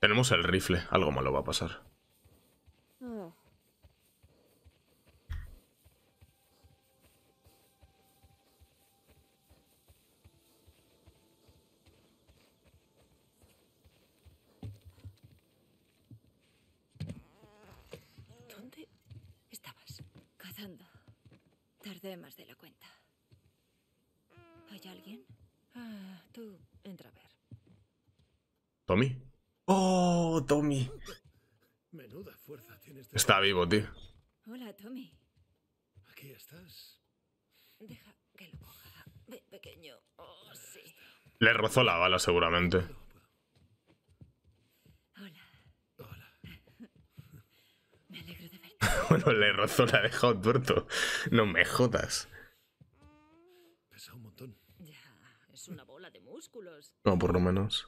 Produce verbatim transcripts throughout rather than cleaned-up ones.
Tenemos el rifle. Algo malo va a pasar. ¿Dónde estabas? Cazando. Tardé más de la cuenta. ¿Hay alguien? Ah, tú entra a ver. ¿Tommy? ¡Oh, Tommy! Menuda fuerza tienes de... Está vivo, tío. Hola, Tommy. Aquí estás. Deja que lo coja. Ve, pequeño. Oh, sí. Le rozó la bala, seguramente. Hola. Hola. Me alegro de verte. Bueno, le rozó, la dejó tuerto. No me jodas. Pesa un montón. Ya, es una bola de músculos. No, por lo menos.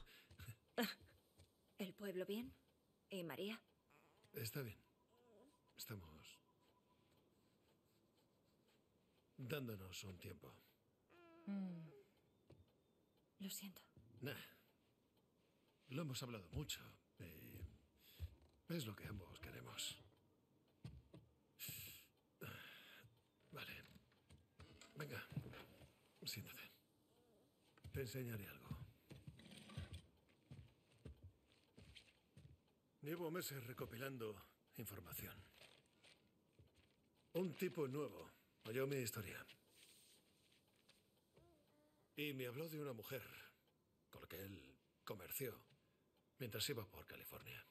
¿El pueblo bien? ¿Y María? Está bien. Estamos dándonos un tiempo. Mm. Lo siento. Nah. Lo hemos hablado mucho. Y es lo que ambos queremos. Vale. Venga, siéntate. Te enseñaré algo. Llevo meses recopilando información. Un tipo nuevo oyó mi historia. Y me habló de una mujer con la que él comerció mientras iba por California.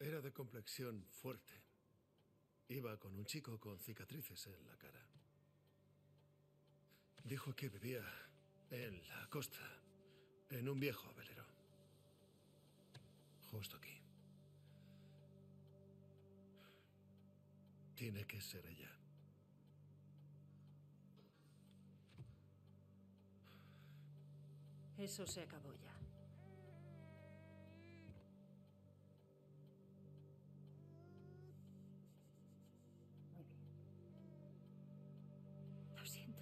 Era de complexión fuerte. Iba con un chico con cicatrices en la cara. Dijo que vivía en la costa, en un viejo velero. Justo aquí. Tiene que ser ella. Eso se acabó ya. Lo siento.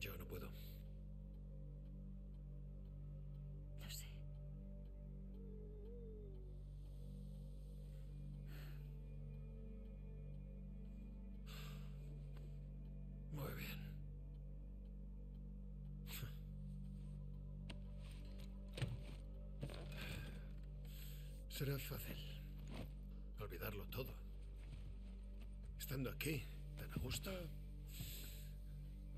Yo no puedo. Lo sé. Muy bien. Será fácil olvidarlo todo. Estando aquí, tan a gusto...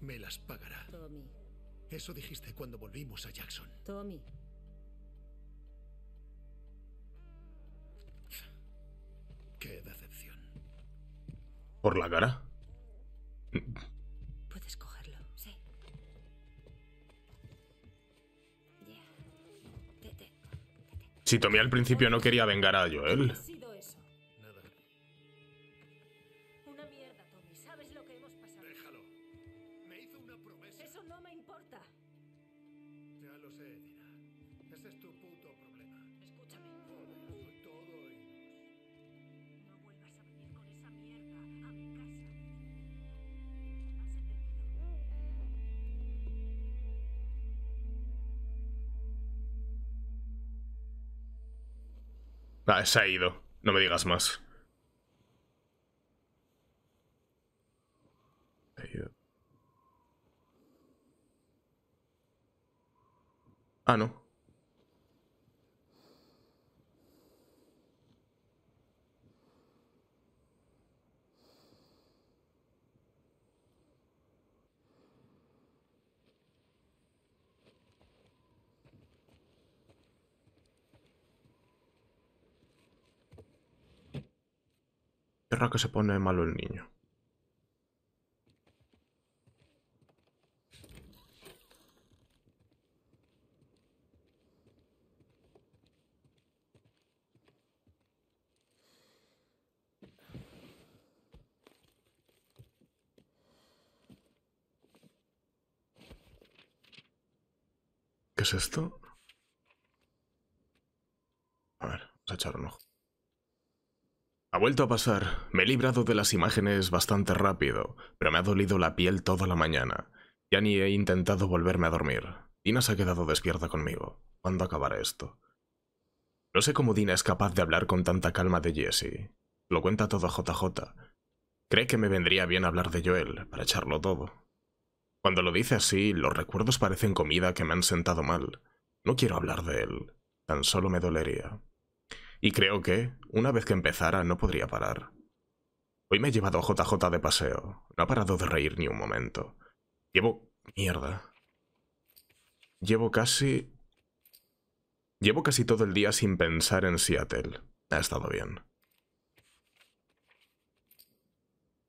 Me las pagará. Tommy. Eso dijiste cuando volvimos a Jackson. Tommy. Qué decepción. ¿Por la cara? Puedes cogerlo, sí. Ya. Tete. Tete. Si Tommy al principio no quería vengar a Joel. Ah, se ha ido. No me digas más. Se ha ido. Ah, no. Que se pone malo el niño. ¿Qué es esto? A ver, vamos a echar un ojo. Ha vuelto a pasar. Me he librado de las imágenes bastante rápido, pero me ha dolido la piel toda la mañana. Ya ni he intentado volverme a dormir. Dina se ha quedado despierta conmigo. ¿Cuándo acabará esto? No sé cómo Dina es capaz de hablar con tanta calma de Jesse. Lo cuenta todo a J J. Cree que me vendría bien hablar de Joel, para echarlo todo. Cuando lo dice así, los recuerdos parecen comida que me han sentado mal. No quiero hablar de él. Tan solo me dolería. Y creo que, una vez que empezara, no podría parar. Hoy me he llevado a J J de paseo. No ha parado de reír ni un momento. Llevo... mierda. Llevo casi... Llevo casi todo el día sin pensar en Seattle. Ha estado bien.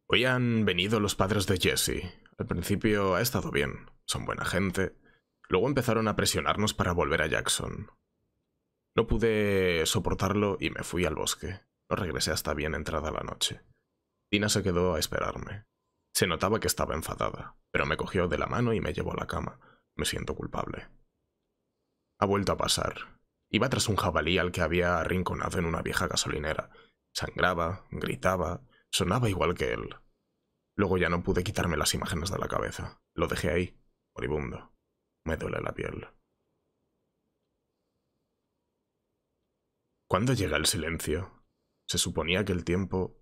Hoy han venido los padres de Jesse. Al principio ha estado bien. Son buena gente. Luego empezaron a presionarnos para volver a Jackson. No pude soportarlo y me fui al bosque. No regresé hasta bien entrada la noche. Dina se quedó a esperarme. Se notaba que estaba enfadada, pero me cogió de la mano y me llevó a la cama. Me siento culpable. Ha vuelto a pasar. Iba tras un jabalí al que había arrinconado en una vieja gasolinera. Sangraba, gritaba, sonaba igual que él. Luego ya no pude quitarme las imágenes de la cabeza. Lo dejé ahí, moribundo. Me duele la piel. ¿Cuándo llega el silencio? Se suponía que el tiempo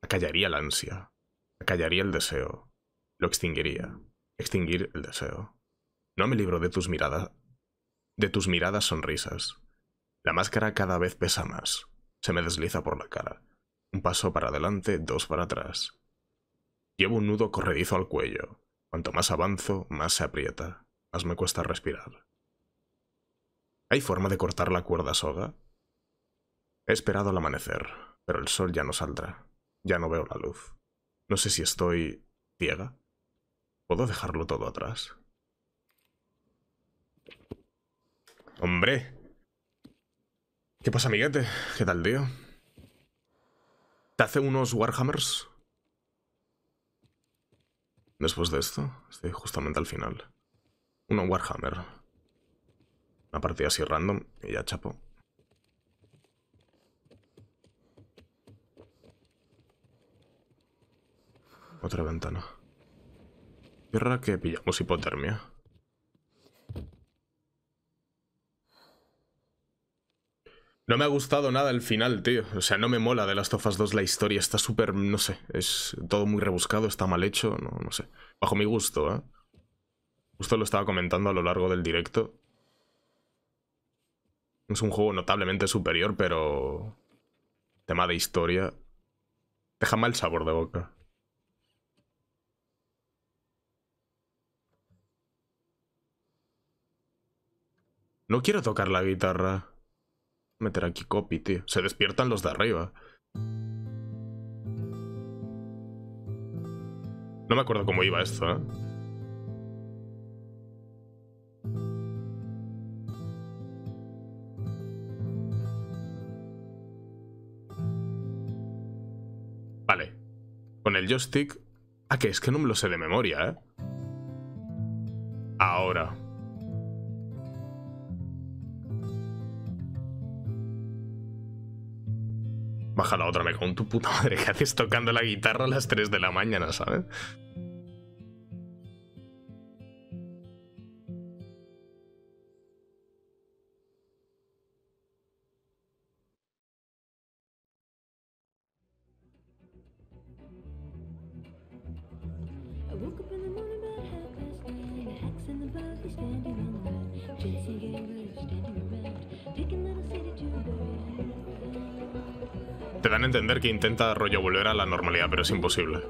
acallaría la ansia, acallaría el deseo, lo extinguiría, extinguir el deseo. No me libro de tus miradas, de tus miradas sonrisas. La máscara cada vez pesa más, se me desliza por la cara. Un paso para adelante, dos para atrás. Llevo un nudo corredizo al cuello. Cuanto más avanzo, más se aprieta, más me cuesta respirar. ¿Hay forma de cortar la cuerda soga? He esperado al amanecer, pero el sol ya no saldrá. Ya no veo la luz. No sé si estoy... ciega. ¿Puedo dejarlo todo atrás? ¡Hombre! ¿Qué pasa, amiguete? ¿Qué tal, tío? ¿Te hace unos Warhammers? Después de esto, estoy justamente al final. Uno Warhammer. Una partida así random y ya chapo. Otra ventana. Tierra que pillamos hipotermia. No me ha gustado nada el final, tío. O sea, no me mola de The Last of Us dos la historia. Está súper, no sé, es todo muy rebuscado, está mal hecho, no, no sé. Bajo mi gusto, ¿eh? Justo lo estaba comentando a lo largo del directo. Es un juego notablemente superior, pero... tema de historia... deja mal sabor de boca. No quiero tocar la guitarra. Meter aquí copy, tío. Se despiertan los de arriba. No me acuerdo cómo iba esto, ¿eh? Vale. Con el joystick... Ah, que es que no me lo sé de memoria, ¿eh? Ahora... baja la otra, me con tu puta madre, que haces tocando la guitarra a las tres de la mañana, ¿sabes? Te dan a entender que intenta rollo volver a la normalidad, pero es imposible.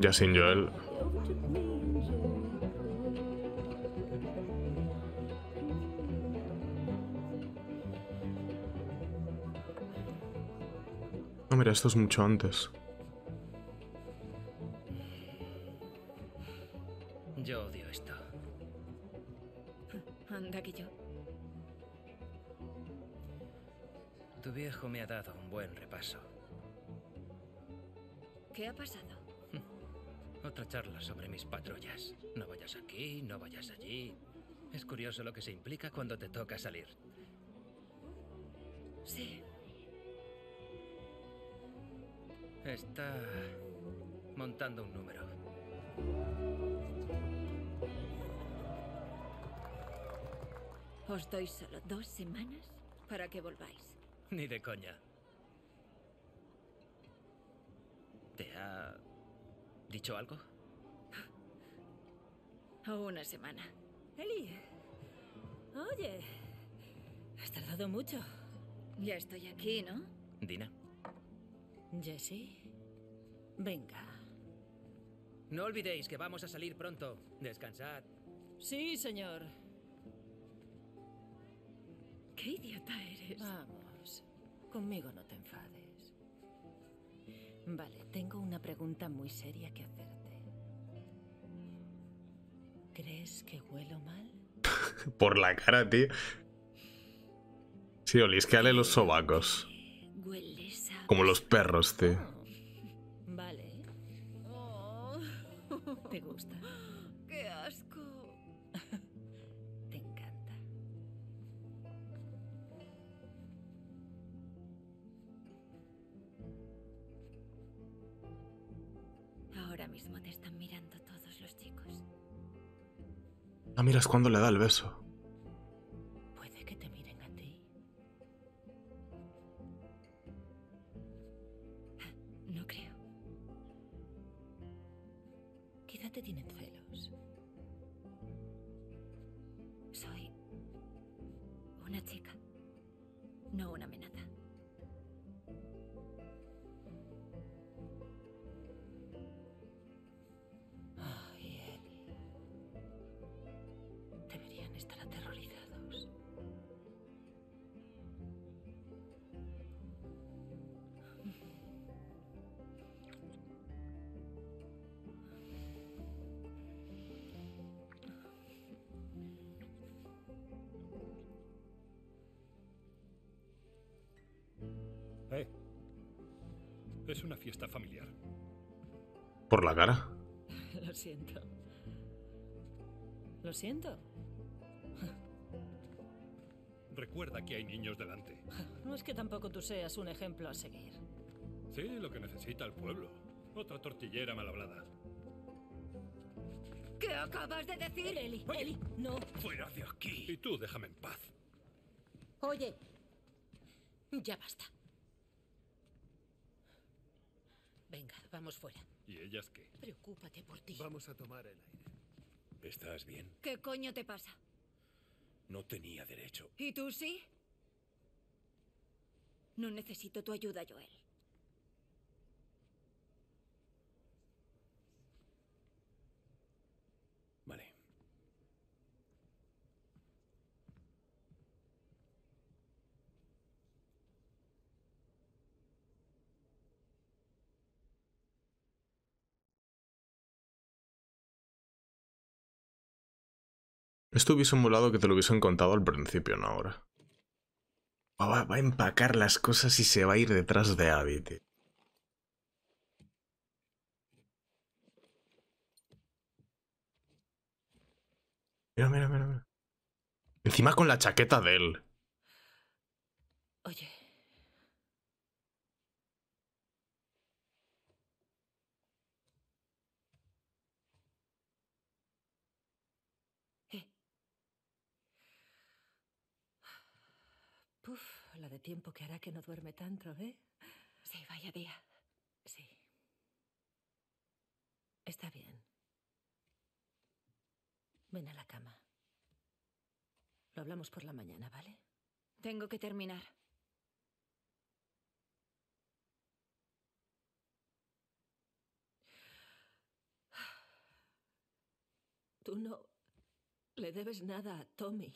Ya sin Joel. No, mira, esto es mucho antes. Yo odio esto. Anda que yo. Tu viejo me ha dado un buen repaso. ¿Qué ha pasado? Otra charla sobre mis patrullas. No vayas aquí, no vayas allí. Es curioso lo que se implica cuando te toca salir. Sí. Está montando un número. Os doy solo dos semanas para que volváis. Ni de coña. ¿Te ha dicho algo? Una semana. Ellie. Oye. Has tardado mucho. Ya estoy aquí, ¿no? Dina. Jesse. Venga. No olvidéis que vamos a salir pronto. Descansad. Sí, señor. Qué idiota eres. Vamos. Conmigo no te enfades. Vale, tengo una pregunta muy seria que hacerte. ¿Crees que huelo mal? Por la cara, tío. Sí, oliscale los sobacos. Como los perros, tío. Vale. ¿Te gusta? ¡Qué asco! Te encanta. Ahora mismo te están mirando todos los chicos. Ah, miras cuando le da el beso. Puede que te miren a ti. No creo. Quizá te tienen celos. Soy una chica, no una amenaza. Es una fiesta familiar. ¿Por la cara? Lo siento. Lo siento. Recuerda que hay niños delante. No es que tampoco tú seas un ejemplo a seguir. Sí, lo que necesita el pueblo. Otra tortillera mal hablada. ¿Qué acabas de decir? Ellie, Oye, Ellie, no. Fuera de aquí. Y tú, déjame en paz. Oye, ya basta. Venga, vamos fuera. ¿Y ellas qué? Preocúpate por ti. Vamos a tomar el aire. ¿Estás bien? ¿Qué coño te pasa? No tenía derecho. ¿Y tú sí? No necesito tu ayuda, Joel. Vale. Esto hubiese molado que te lo hubiesen contado al principio, no ahora. Va, va a empacar las cosas y se va a ir detrás de Abby, tío. Mira, mira, mira, mira. Encima con la chaqueta de él. Oye. Puf, la de tiempo que hará que no duerme tanto, ¿eh? Sí, vaya día. Sí. Está bien. Ven a la cama. Lo hablamos por la mañana, ¿vale? Tengo que terminar. Tú no le debes nada a Tommy.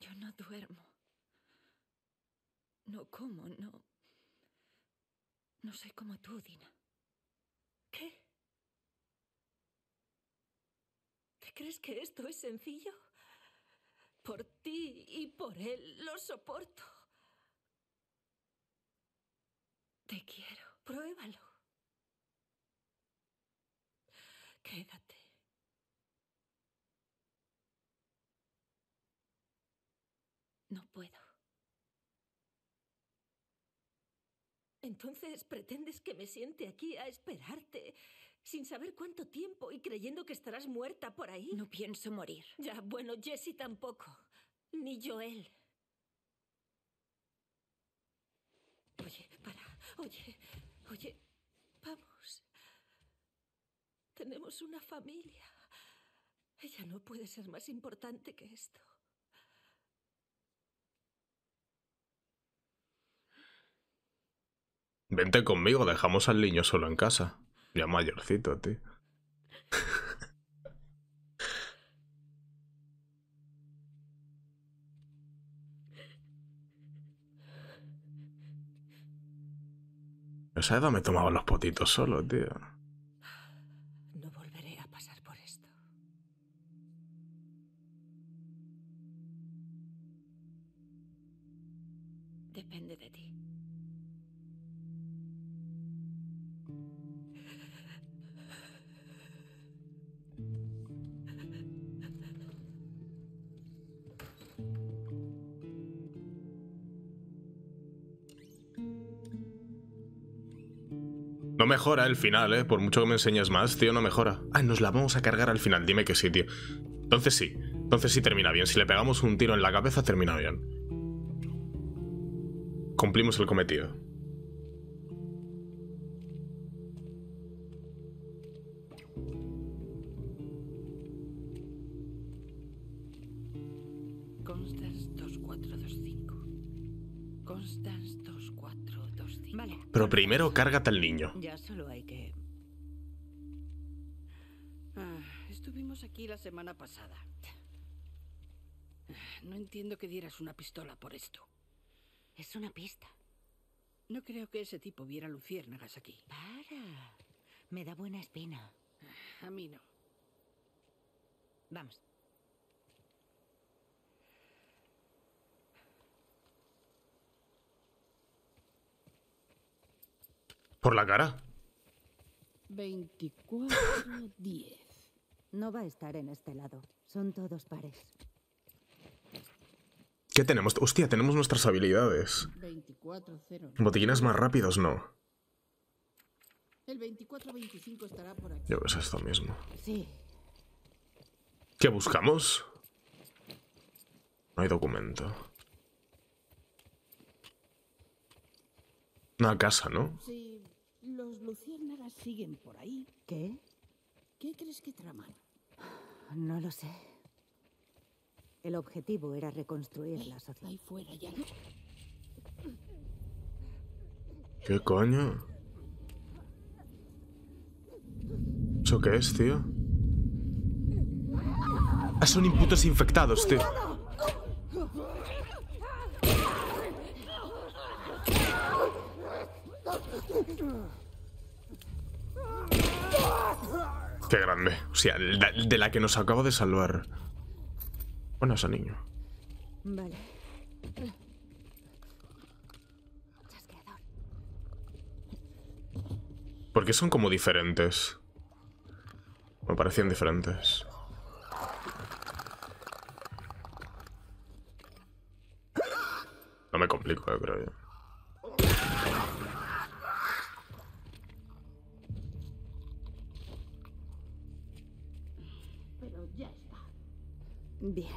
Yo no duermo. No como, no... No soy como tú, Dina. ¿Qué? ¿Te crees que esto es sencillo? Por ti y por él lo soporto. Te quiero. Pruébalo. Quédate. No puedo. Entonces, ¿pretendes que me siente aquí a esperarte, sin saber cuánto tiempo y creyendo que estarás muerta por ahí? No pienso morir. Ya, bueno, Jesse tampoco, ni Joel. Oye, para, oye, oye, vamos. Tenemos una familia. Ella no puede ser más importante que esto. Vente conmigo, dejamos al niño solo en casa. Ya mayorcito, tío. O sea, no me tomaba los potitos solo, tío. No volveré a pasar por esto. Depende de ti. No mejora el final, ¿eh? Por mucho que me enseñes más, tío, no mejora. Ah, nos la vamos a cargar al final, dime que sí, tío. Entonces sí, entonces sí termina bien. Si le pegamos un tiro en la cabeza, termina bien. Cumplimos el cometido. Pero primero cárgate al niño. Ya solo hay que... Ah, estuvimos aquí la semana pasada. No entiendo que dieras una pistola por esto. Es una pista. No creo que ese tipo viera luciérnagas aquí. Para. Me da buena espina. A mí no. Vamos. Por la cara. veinticuatro diez. No va a estar en este lado. Son todos pares. ¿Qué tenemos? Hostia, tenemos nuestras habilidades. veinticuatro cero. Botiquines más rápidos, no. El veinticuatro veinticinco estará por aquí. Yo creo que es esto mismo. Sí. ¿Qué buscamos? No hay documento. Una casa, ¿no? Sí. Los luciérnagas siguen por ahí. ¿Qué? ¿Qué crees que traman? No lo sé. El objetivo era reconstruir eh, la sociedad. Ahí fuera ya. ¿Qué coño? ¿Eso qué es, tío? Ah, son imputos infectados, tío. Qué grande. O sea, de la que nos acabo de salvar. Bueno, ese niño. Vale. ¿Por qué son como diferentes? Me parecían diferentes. No me complico, yo creo yo. Bien.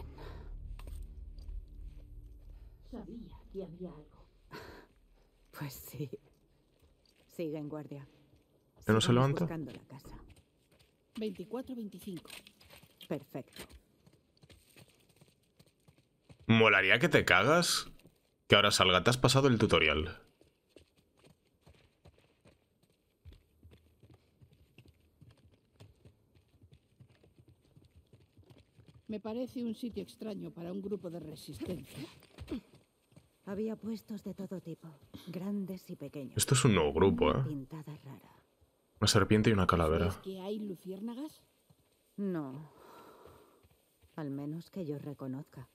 Sabía que había algo. Pues sí. Sigue en guardia. ¿Que no se levanta? Buscando la casa. veinticuatro veinticinco. Perfecto. Molaría que te cagas. Que ahora salga. Te has pasado el tutorial. Me parece un sitio extraño para un grupo de resistencia. Había puestos de todo tipo, grandes y pequeños. Esto es un nuevo grupo, ¿eh? Pintada rara. Una serpiente y una calavera. ¿Es que hay luciérnagas? No. Al menos que yo reconozca.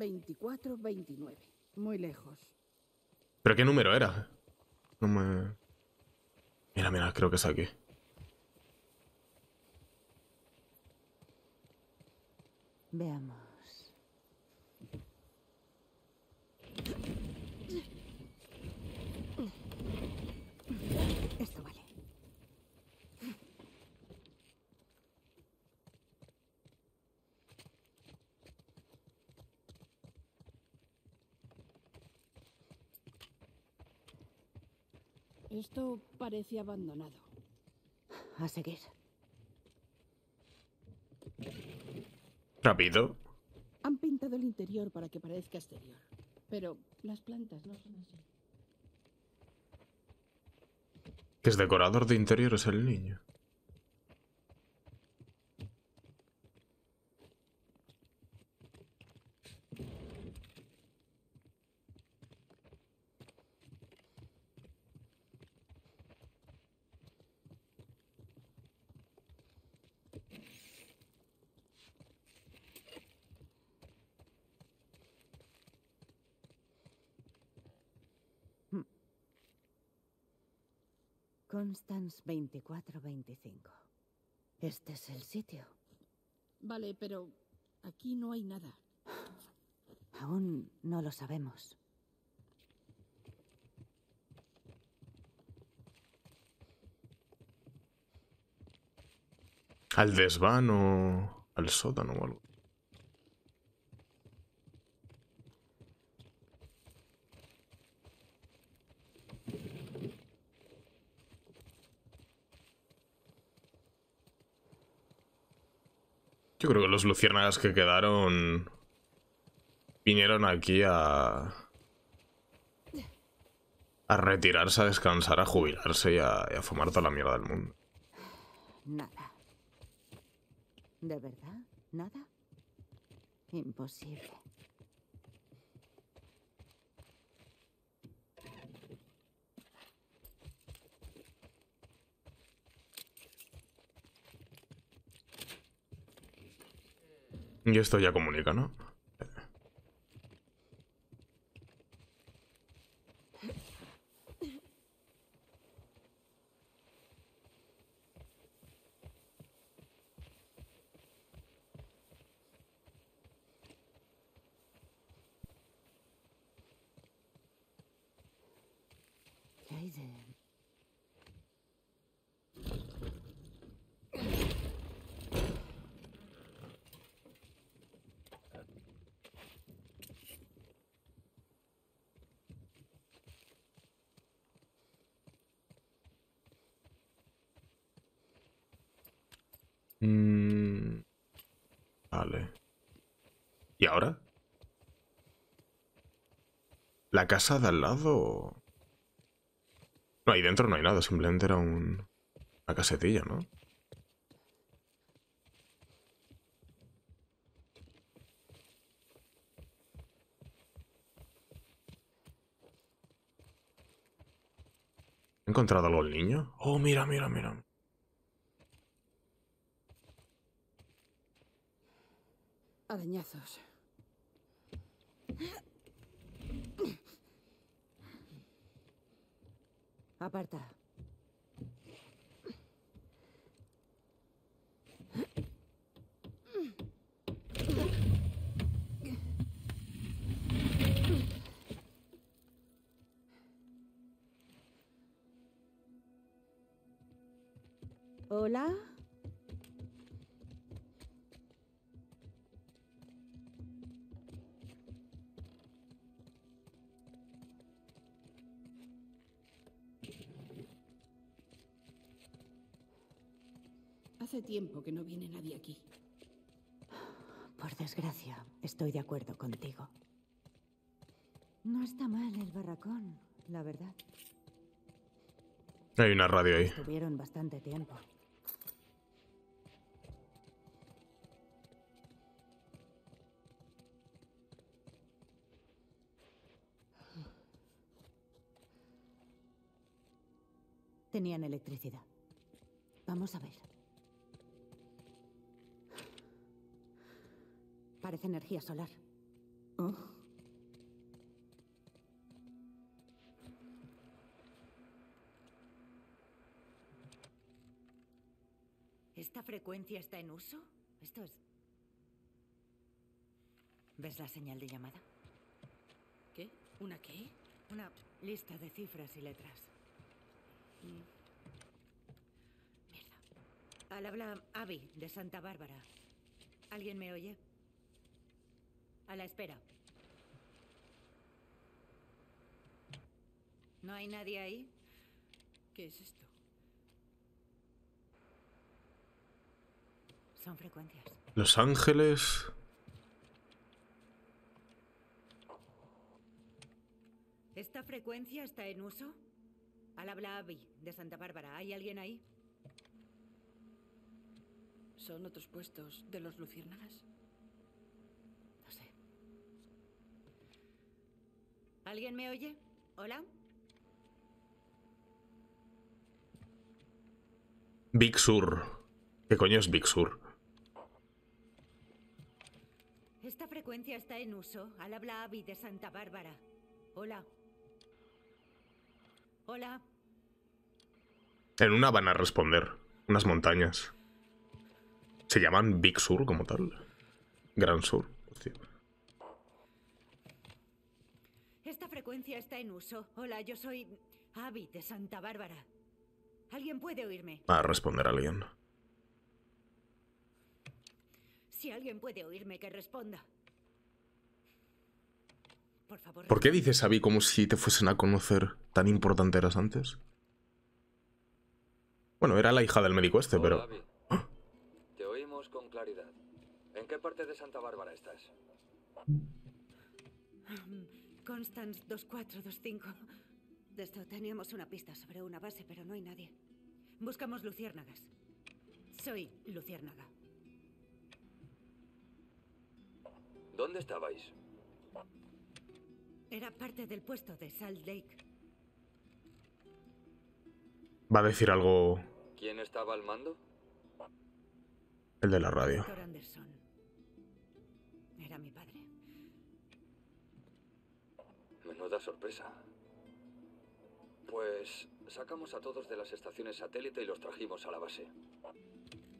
veinticuatro veintinueve. Muy lejos. ¿Pero qué número era? No me... Mira, mira, creo que es aquí. Veamos. Esto vale. Esto parece abandonado. A seguir. Rápido. Han pintado el interior para que parezca exterior, pero las plantas no son así. Que es decorador de interiores el niño. Constance veinticuatro veinticinco. Este es el sitio. Vale, pero aquí no hay nada. Aún no lo sabemos. ¿Al desván o al sótano o algo? Yo creo que los luciérnagas que quedaron vinieron aquí a a retirarse, a descansar, a jubilarse y a, y a fumar toda la mierda del mundo. Nada. ¿De verdad? ¿Nada? Imposible. Y esto ya comunica, ¿no? Vale. ¿Y ahora? ¿La casa de al lado? No, ahí dentro no hay nada, simplemente era un... una casetilla, ¿no? ¿He encontrado algo el niño? Oh, mira, mira, mira. Arañazos. Aparta. Hola. Hace tiempo que no viene nadie aquí. Por desgracia, estoy de acuerdo contigo. No está mal el barracón, la verdad. Hay una radio ahí. Estuvieron bastante tiempo. Tenían electricidad. Vamos a ver. Parece energía solar. Oh. ¿Esta frecuencia está en uso? Esto es... ¿Ves la señal de llamada? ¿Qué? ¿Una qué? Una lista de cifras y letras. Mm. Mierda. Al habla Abby, de Santa Bárbara. ¿Alguien me oye? A la espera. ¿No hay nadie ahí? ¿Qué es esto? Son frecuencias. Los Ángeles... ¿Esta frecuencia está en uso? Al habla Abby, de Santa Bárbara. ¿Hay alguien ahí? ¿Son otros puestos de los luciérnagas? No sé. ¿Alguien me oye? ¿Hola? Big Sur. ¿Qué coño es Big Sur? Esta frecuencia está en uso. Al habla Abby, de Santa Bárbara. Hola. Hola. En una van a responder. Unas montañas. Se llaman Big Sur como tal. Gran Sur. Hostia. Esta frecuencia está en uso. Hola, yo soy Abby de Santa Bárbara. ¿Alguien puede oírme? Va a responder alguien. Si alguien puede oírme, que responda. Por favor, ¿por qué dices, Abby, como si te fuesen a conocer? ¿Tan importante eras antes? Bueno, era la hija del médico este, pero... Hola, ¿ah? Te oímos con claridad. ¿En qué parte de Santa Bárbara estás? Constance dos cuatro dos cinco. De esto teníamos una pista sobre una base, pero no hay nadie. Buscamos luciérnagas. Soy luciérnaga. ¿Dónde estabais? Era parte del puesto de Salt Lake. Va a decir algo... ¿Quién estaba al mando? El de la radio. Anderson. Era mi padre. Menuda sorpresa. Pues sacamos a todos de las estaciones satélite y los trajimos a la base.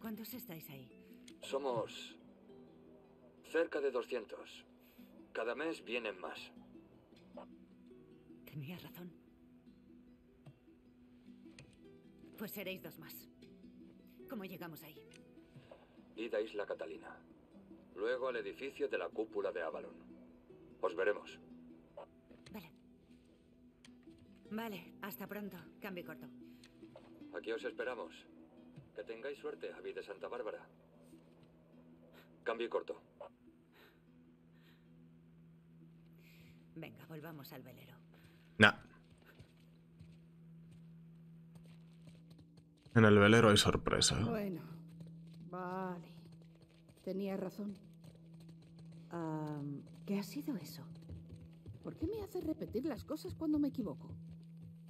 ¿Cuántos estáis ahí? Somos... cerca de doscientos. Cada mes vienen más. Tenías razón. Pues seréis dos más. ¿Cómo llegamos ahí? Ida a Isla Catalina. Luego al edificio de la cúpula de Avalon. Os veremos. Vale. Vale, hasta pronto. Cambio corto. Aquí os esperamos. Que tengáis suerte, Abby de Santa Bárbara. Cambio corto. Venga, volvamos al velero. Nah. En el velero hay sorpresa. Bueno, vale. Tenía razón. Um, ¿Qué ha sido eso? ¿Por qué me haces repetir las cosas cuando me equivoco?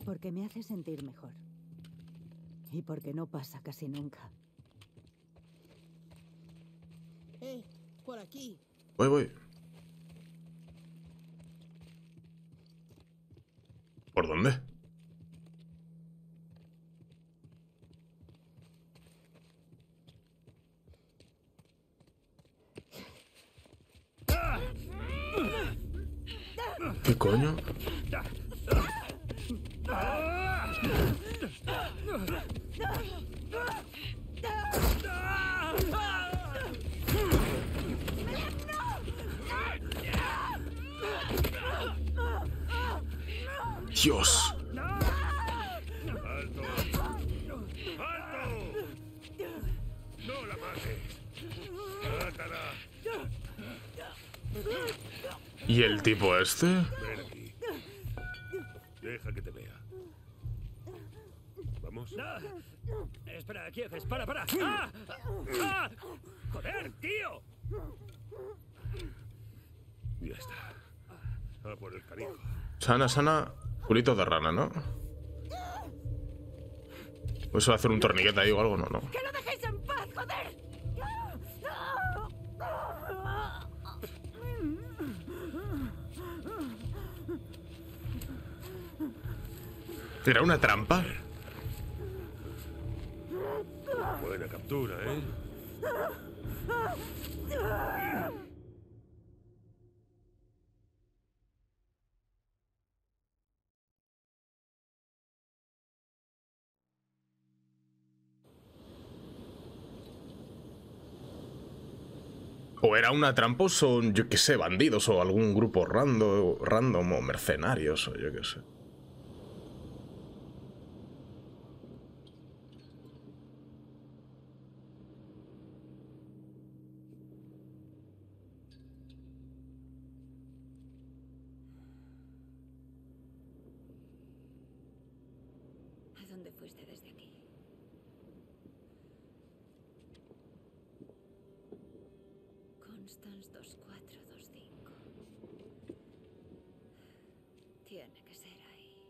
Porque me hace sentir mejor. Y porque no pasa casi nunca. ¡Eh! ¡Por aquí! Voy, voy. ¿Por dónde? ¿Qué coño? Dios. ¡Alto! ¡Alto! ¡No la mates! ¡Mátala! ¿Y el tipo este? Ven aquí. Deja que te vea. ¿Vamos? No. Espera, ¿qué haces? ¡Para, para! ¡Ah! ¡Ah! ¡Joder, tío! Ya está. A por el canijo. Sana, sana... Culito de rana, ¿no? ¿O eso de hacer un torniquete ahí o algo? No, no. ¡Que lo dejéis en paz, joder! ¿Era una trampa? Buena captura, ¿eh? O era una tramposa, o yo qué sé, bandidos, o algún grupo rando, random, o mercenarios, o yo qué sé. ¿A dónde fuiste desde aquí? dos cuatro dos cinco. Tiene que ser ahí.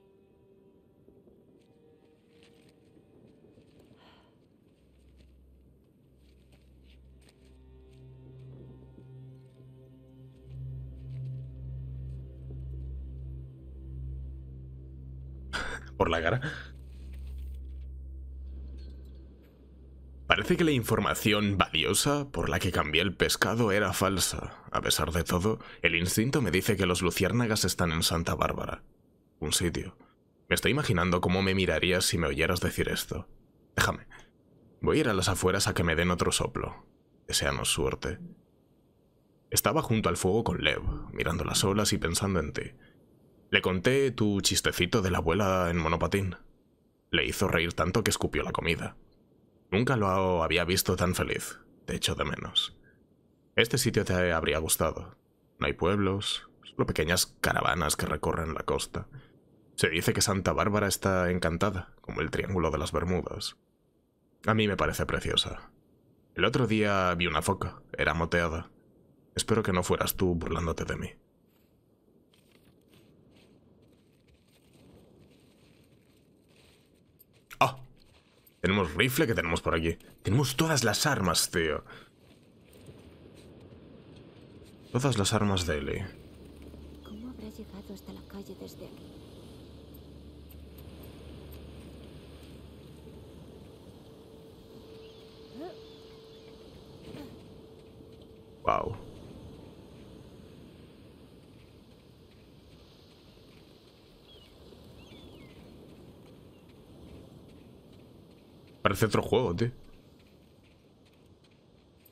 Por la cara. Parece que la información valiosa por la que cambié el pescado era falsa. A pesar de todo, el instinto me dice que los luciérnagas están en Santa Bárbara. Un sitio. Me estoy imaginando cómo me mirarías si me oyeras decir esto. Déjame. Voy a ir a las afueras a que me den otro soplo. Deseanos suerte. Estaba junto al fuego con Lev, mirando las olas y pensando en ti. Le conté tu chistecito de la abuela en monopatín. Le hizo reír tanto que escupió la comida. Nunca lo había visto tan feliz. Te echo de menos. Este sitio te habría gustado. No hay pueblos, solo pequeñas caravanas que recorren la costa. Se dice que Santa Bárbara está encantada, como el Triángulo de las Bermudas. A mí me parece preciosa. El otro día vi una foca. Era moteada. Espero que no fueras tú burlándote de mí. Tenemos rifle que tenemos por aquí. Tenemos todas las armas, tío. Todas las armas de Ellie. ¿Cómo habrá llegado hasta la calle desde aquí? Wow. Parece otro juego, tío.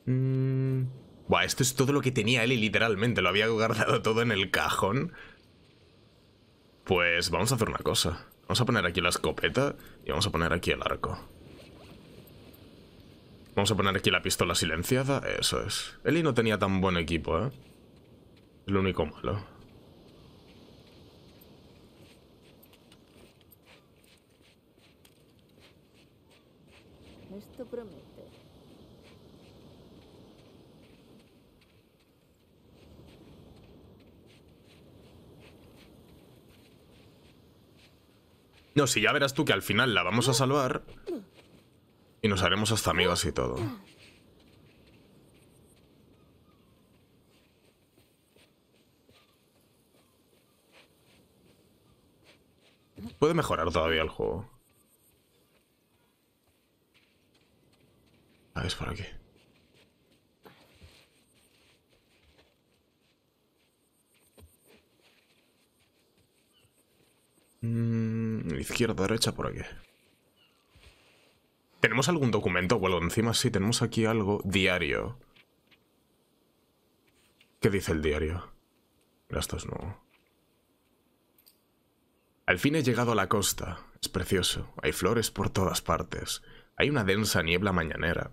Mm. Buah, esto es todo lo que tenía Ellie, literalmente. Lo había guardado todo en el cajón. Pues vamos a hacer una cosa. Vamos a poner aquí la escopeta y vamos a poner aquí el arco. Vamos a poner aquí la pistola silenciada. Eso es. Ellie no tenía tan buen equipo, ¿eh? Es lo único malo. Esto promete. No, si ya verás tú que al final la vamos a salvar y nos haremos hasta amigas y todo. Puede mejorar todavía el juego. Ah, es por aquí. Mm, izquierda, derecha, por aquí. ¿Tenemos algún documento o algo encima? Sí, tenemos aquí algo. Diario. ¿Qué dice el diario? Mira, esto es nuevo. Al fin he llegado a la costa. Es precioso. Hay flores por todas partes. Hay una densa niebla mañanera.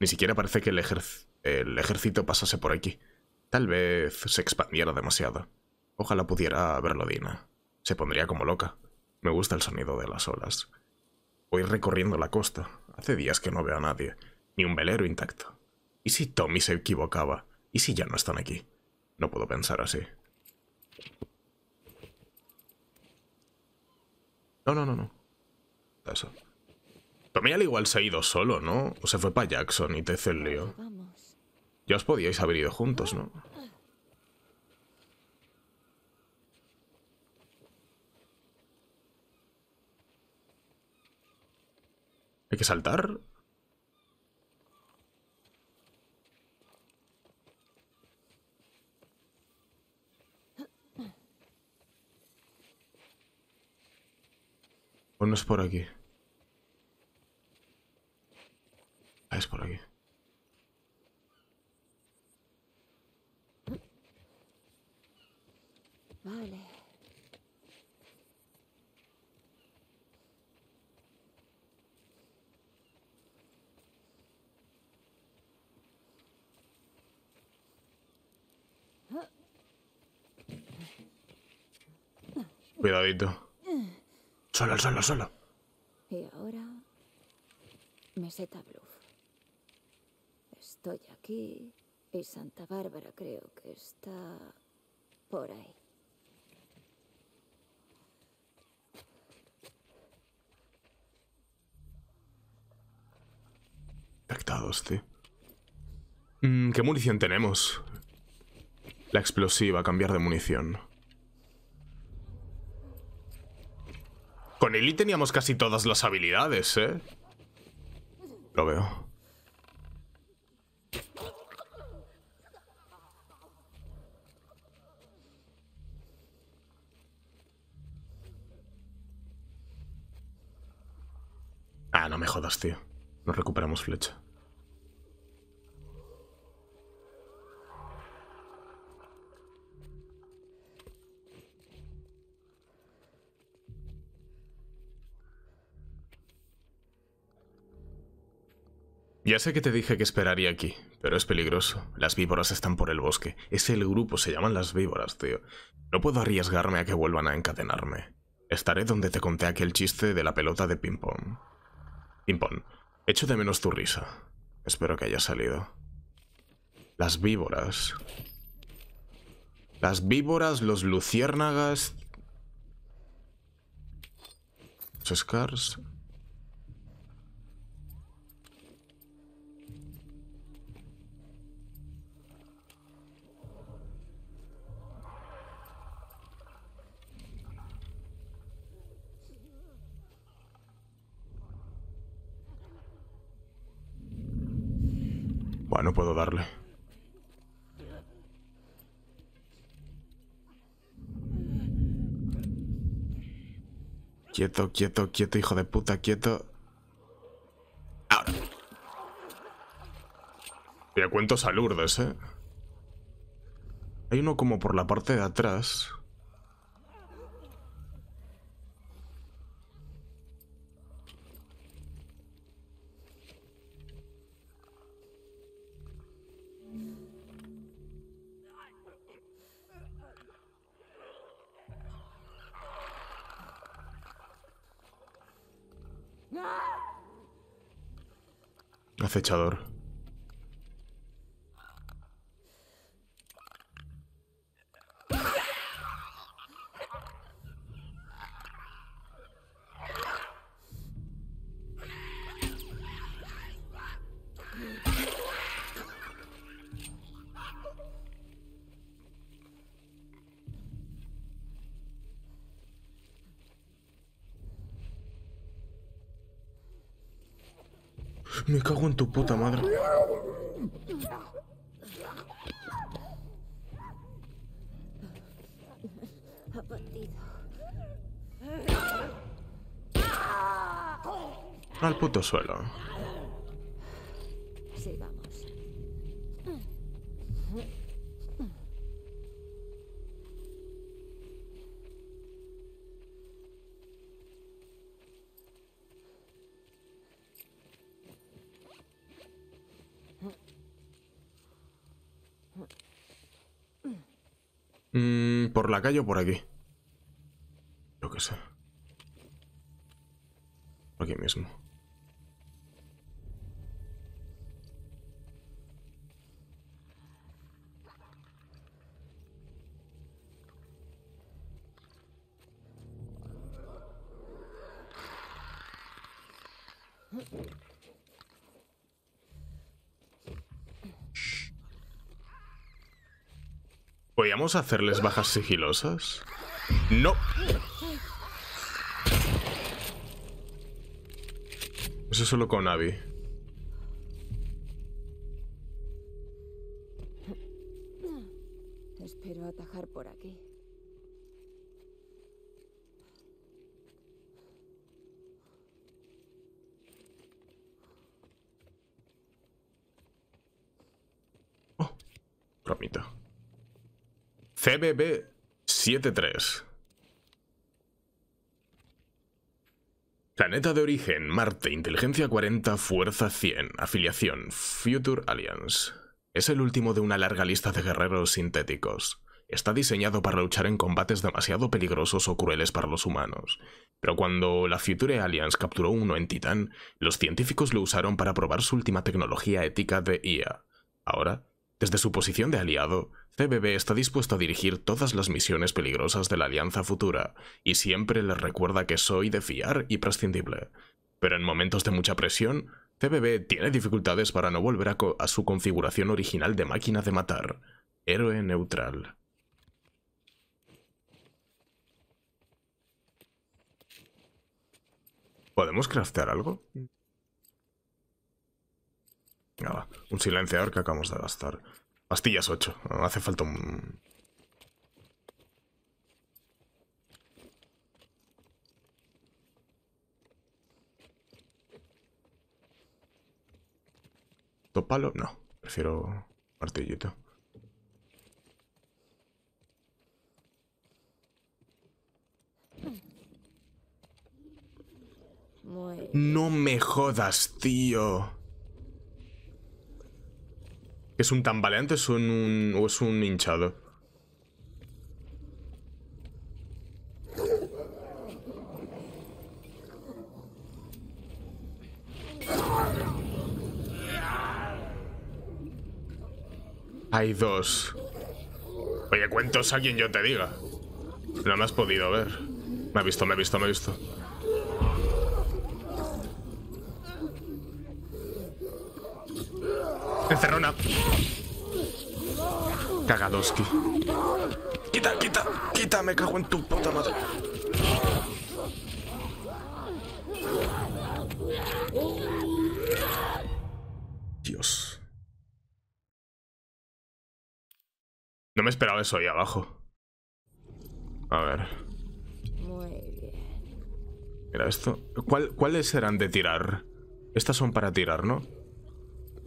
Ni siquiera parece que el, ejerc- el ejército pasase por aquí. Tal vez se expandiera demasiado. Ojalá pudiera verlo Dina. Se pondría como loca. Me gusta el sonido de las olas. Voy recorriendo la costa. Hace días que no veo a nadie. Ni un velero intacto. ¿Y si Tommy se equivocaba? ¿Y si ya no están aquí? No puedo pensar así. No, no, no, no. Eso. Tommy al igual se ha ido solo, ¿no? O se fue para Jackson y te hizo el lío. Ya os podíais haber ido juntos, ¿no? ¿Hay que saltar? ¿O no es por aquí? Ah, es por aquí. Vale. Cuidadito. Solo, solo, solo. Y ahora... Meseta Bluff. Estoy aquí y Santa Bárbara creo que está por ahí. Infectados, tío. Mm, ¿Qué munición tenemos? La explosiva, cambiar de munición. Con Ellie teníamos casi todas las habilidades, ¿eh? Lo veo. Ah, no me jodas, tío. Nos recuperamos flecha. Ya sé que te dije que esperaría aquí, pero es peligroso. Las víboras están por el bosque. Es el grupo, se llaman las víboras, tío. No puedo arriesgarme a que vuelvan a encadenarme. Estaré donde te conté aquel chiste de la pelota de ping-pong. Ping-pong. Echo de menos tu risa. Espero que haya salido. Las víboras. Las víboras, los luciérnagas... Los scars... Bueno, puedo darle. Quieto, quieto, quieto, hijo de puta, quieto. Ahora. Te cuento a Lourdes, ¿eh? Hay uno como por la parte de atrás. Acechador. Me cago en tu puta madre. Al puto suelo. Sigamos. Mm, ¿por la calle o por aquí? Yo qué sé. Por aquí mismo. ¿Podríamos hacerles bajas sigilosas? ¡No! Eso solo con Abby. Espero atajar por aquí. bonito. C B B setenta y tres. Planeta de origen, Marte, inteligencia cuarenta, fuerza cien, afiliación, Future Alliance. Es el último de una larga lista de guerreros sintéticos. Está diseñado para luchar en combates demasiado peligrosos o crueles para los humanos. Pero cuando la Future Alliance capturó uno en Titán, los científicos lo usaron para probar su última tecnología ética de I A. Ahora, desde su posición de aliado, C B B está dispuesto a dirigir todas las misiones peligrosas de la Alianza Futura, y siempre les recuerda que soy de fiar y prescindible. Pero en momentos de mucha presión, C B B tiene dificultades para no volver a, co- a su configuración original de máquina de matar. Héroe neutral. ¿Podemos craftear algo? Nada, un silenciador que acabamos de gastar. Pastillas ocho, hace falta un... ¿Topalo? No, prefiero martillito. No me jodas, tío. ¿Es un tambaleante o, un, o es un hinchado? Hay dos. Oye, cuentos a quien yo te diga. No me has podido ver. Me ha visto, me ha visto, me ha visto. Encerrona. Cagadoski. Quita, quita, quita, me cago en tu puta madre. Dios. No me esperaba eso ahí abajo. A ver. Mira esto. ¿Cuál, ¿Cuáles serán de tirar? Estas son para tirar, ¿no?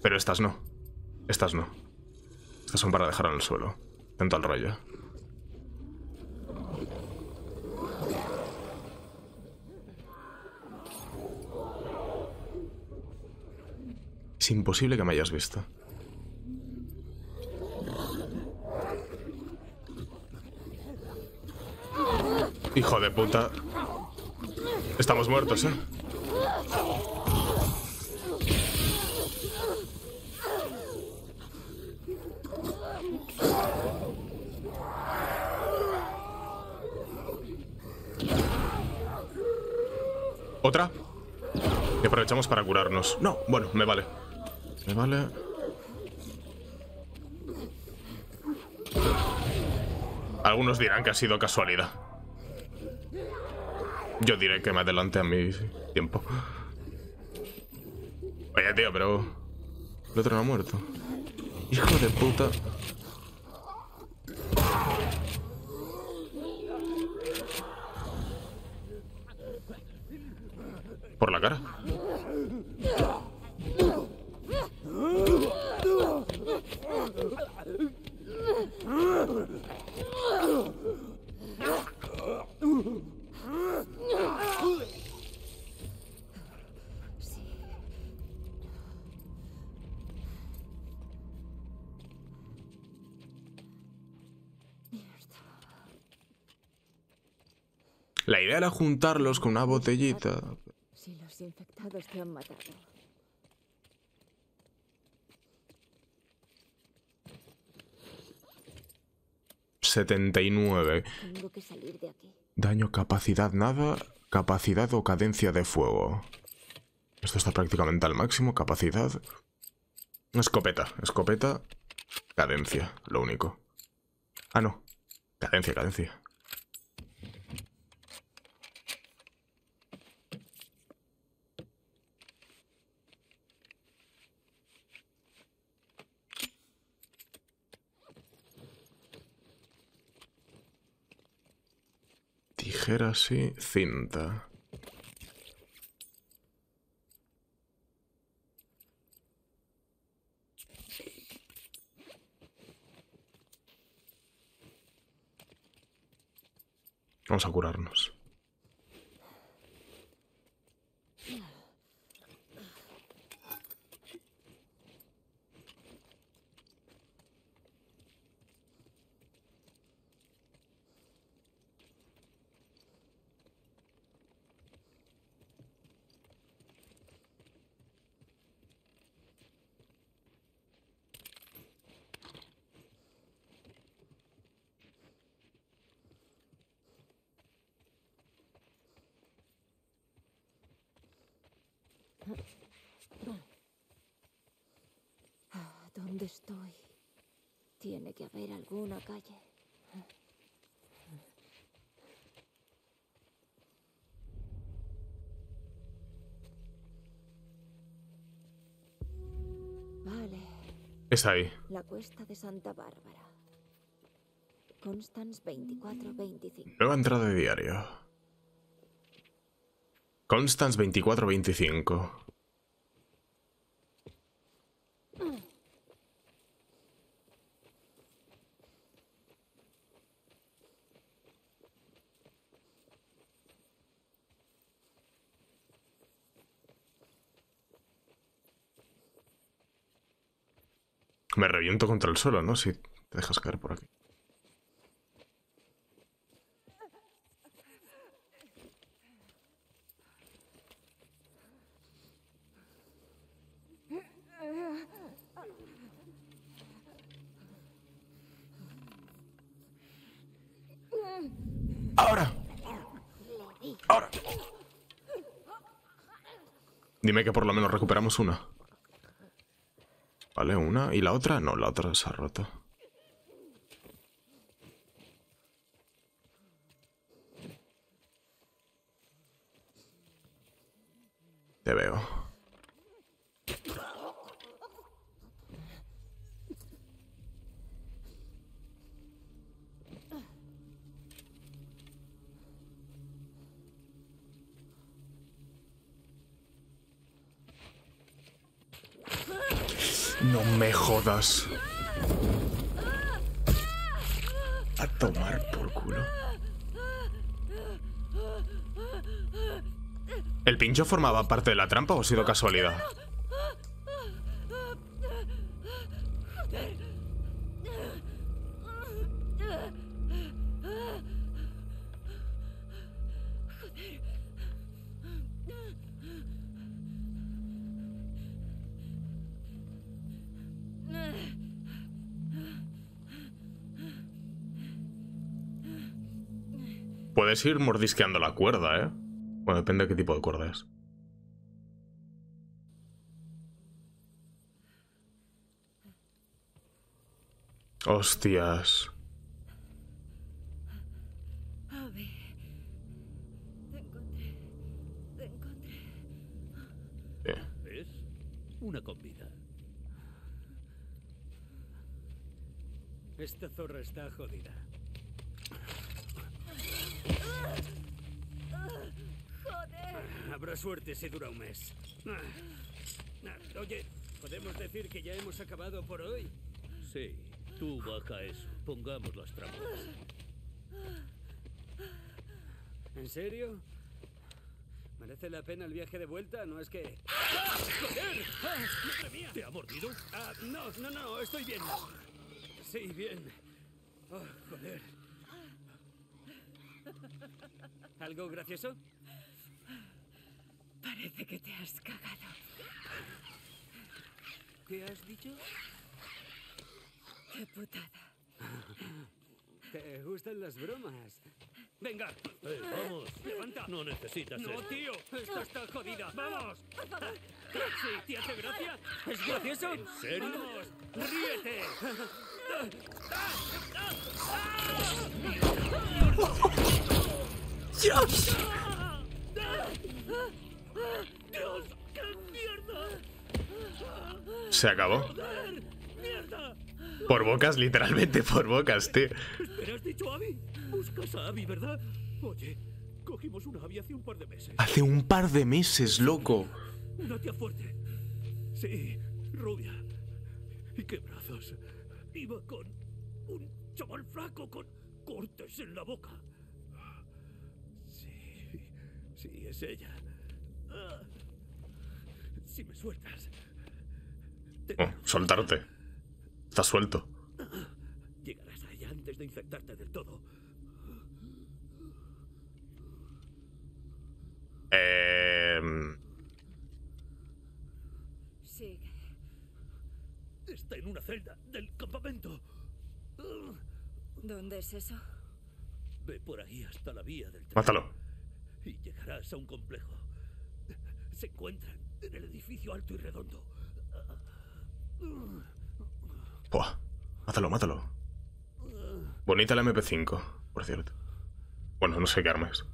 Pero estas no. Estas no. Estas son para dejar en el suelo. Tanto al rollo. Es imposible que me hayas visto. Hijo de puta. Estamos muertos, ¿eh? ¿Otra? Que aprovechamos para curarnos. No, bueno, me vale. Me vale. Algunos dirán que ha sido casualidad. Yo diré que me adelante a mi tiempo. Oye, tío, pero... el otro no ha muerto. Hijo de puta. Por la cara. La idea era juntarlos con una botellita. Si los infectados te han matado. setenta y nueve. Tengo que salir de aquí. Daño, capacidad, nada. Capacidad o cadencia de fuego. Esto está prácticamente al máximo. Capacidad. Escopeta. Escopeta. Cadencia. Lo único. Ah, no. Cadencia, cadencia. Tijera, sí, cinta. Vamos a curarnos. ¿Dónde estoy? Tiene que haber alguna calle. Vale. Es ahí. La cuesta de Santa Bárbara. Constance veinticuatro veinticinco. Nueva entrada de diario. Constance veinticuatro veinticinco. Me reviento contra el suelo, ¿no? Si te dejas caer por aquí. ¡Ahora! ¡Ahora! Dime que por lo menos recuperamos una. Vale, una. ¿Y la otra? No, la otra se ha roto. Te veo. No me jodas. A tomar por culo. ¿El pincho formaba parte de la trampa o ha sido casualidad? Puedes ir mordisqueando la cuerda, ¿eh? Bueno, depende de qué tipo de cuerda es. Hostias. Abby, te encontré, te encontré. ¿Eh? ¿Ves? Una con vida. Esta zorra está jodida. Habrá suerte si dura un mes. Oye, ¿podemos decir que ya hemos acabado por hoy? Sí, tú baja eso. Pongamos las trampas. ¿En serio? ¿Merece la pena el viaje de vuelta? ¿No es que...? ¡Ah, joder! ¡Ah, madre mía! ¿Te ha mordido? Ah, no, no, no, estoy bien. Sí, bien. Oh, joder. ¿Algo gracioso? Parece que te has cagado. ¿Qué has dicho? ¡Qué putada! ¿Te gustan las bromas? ¡Venga! Eh, ¡Vamos! ¡Levanta! No necesitas eso. ¡No, tío! ¡Esta está jodida! ¡Vamos! ¿Sí? ¿Te hace gracia? ¿Es gracioso? ¿En serio? ¡Vamos! ¡Ríete! ¡Dios! ¡Dios! ¡Qué mierda! Se acabó. Por bocas, literalmente por bocas, tío. ¿Pero has dicho Abby? Buscas a Abby, ¿verdad? Oye, cogimos una Abby hace un par de meses. Hace un par de meses, loco. Una tía fuerte. Sí, rubia. ¿Y qué brazos? Iba con un chaval flaco con cortes en la boca. Sí, es ella. Si me sueltas. Oh, soltarte. Estás suelto. Llegarás a ella antes de infectarte del todo. Eh... Sí. Está en una celda del campamento. ¿Dónde es eso? Ve por ahí hasta la vía del tren. Mátalo. Y llegarás a un complejo. Se encuentran en el edificio alto y redondo. Buah. Mátalo, mátalo. Bonita la eme pe cinco, por cierto. Bueno, no sé qué arma es.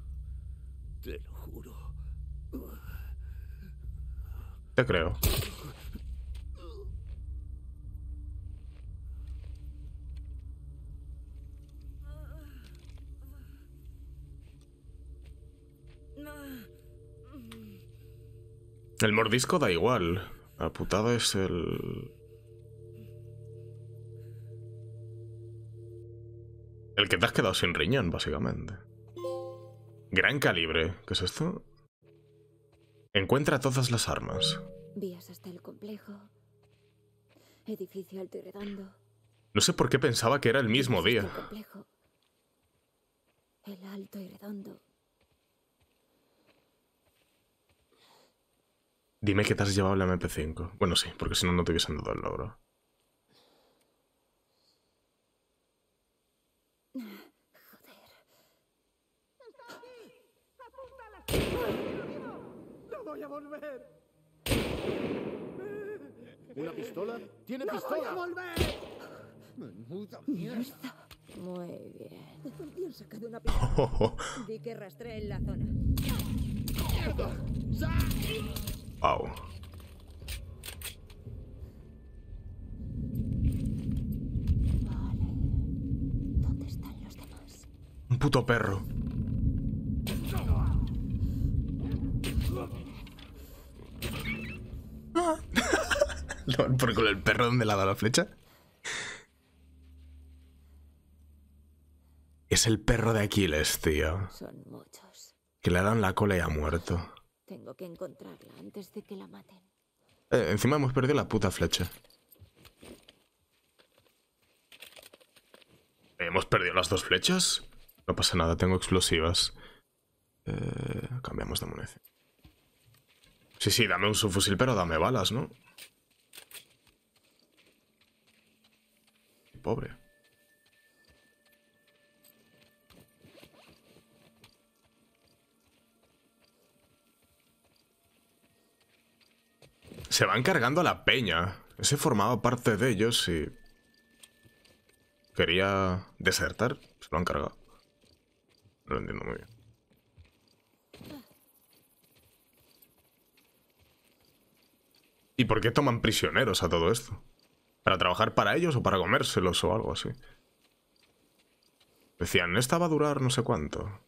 Te lo juro. Te creo. El mordisco da igual. La putada es el... El que te has quedado sin riñón, básicamente. Gran calibre. ¿Qué es esto? Encuentra todas las armas. Vías hasta el complejo. Edificio alto y redondo. No sé por qué pensaba que era el mismo día. El complejo. El alto y redondo. Dime que te has llevado la eme pe cinco. Bueno, sí, porque si no, no te hubiesen dado el logro. Joder. ¡Está aquí! ¡Apúntala! ¡No voy a volver! ¿Una pistola? ¡Tiene pistola! ¡No voy a volver! ¡Menuda mierda! Muy bien. También saca de una pistola. Di que rastree en la zona. Wow. Vale. ¿Dónde están los demás? Un puto perro. ¿Por con el perro donde le ha dado la flecha? Es el perro de Aquiles, tío. Son muchos. Que le ha dado en la cola y ha muerto. Tengo que encontrarla antes de que la maten. Eh, encima hemos perdido la puta flecha. ¿Hemos perdido las dos flechas? No pasa nada, tengo explosivas. Eh, cambiamos de munición. Sí, sí, dame un subfusil, pero dame balas, ¿no? Pobre. Se van cargando a la peña. Ese formaba parte de ellos y... quería desertar. Se lo han cargado. No lo entiendo muy bien. ¿Y por qué toman prisioneros a todo esto? ¿Para trabajar para ellos o para comérselos o algo así? Decían, esta va a durar no sé cuánto.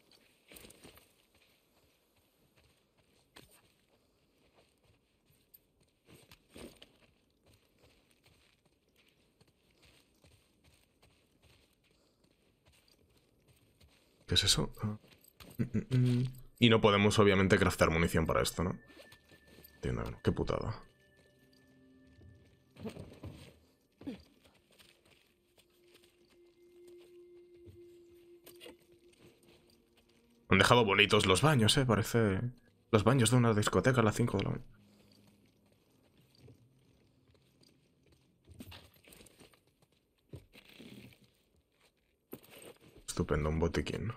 ¿Qué es eso? Y no podemos, obviamente, craftar munición para esto, ¿no? Qué putada. Han dejado bonitos los baños, ¿eh? Parece los baños de una discoteca a las cinco de la mañana. Estupendo, un botiquín.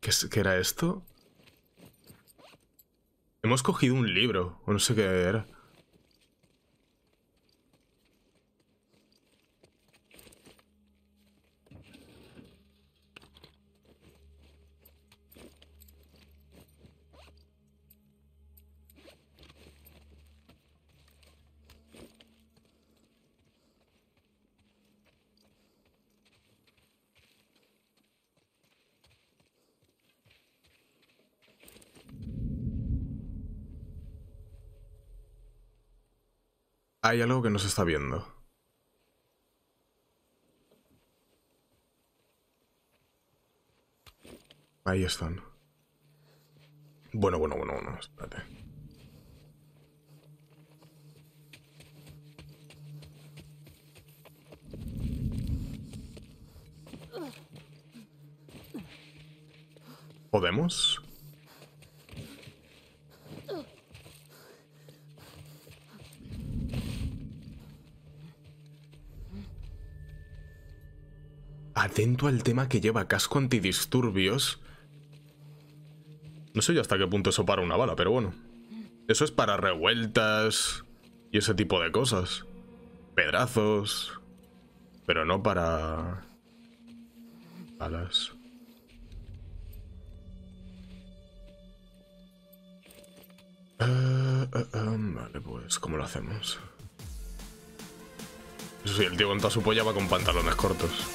¿Qué, es, ¿Qué era esto? Hemos cogido un libro, o no sé qué era. Hay algo que nos está viendo. Ahí están. Bueno, bueno, bueno, bueno, espérate. ¿Podemos? Atento al tema que lleva casco antidisturbios. No sé yo hasta qué punto eso para una bala, pero bueno. Eso es para revueltas y ese tipo de cosas. Pedrazos. Pero no para... balas. Uh, uh, um, vale, pues, ¿cómo lo hacemos? Eso sí, el tío con toda su polla va con pantalones cortos.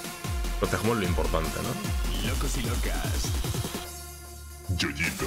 Protejamos lo importante, ¿no? Locos y locas. Yoyito.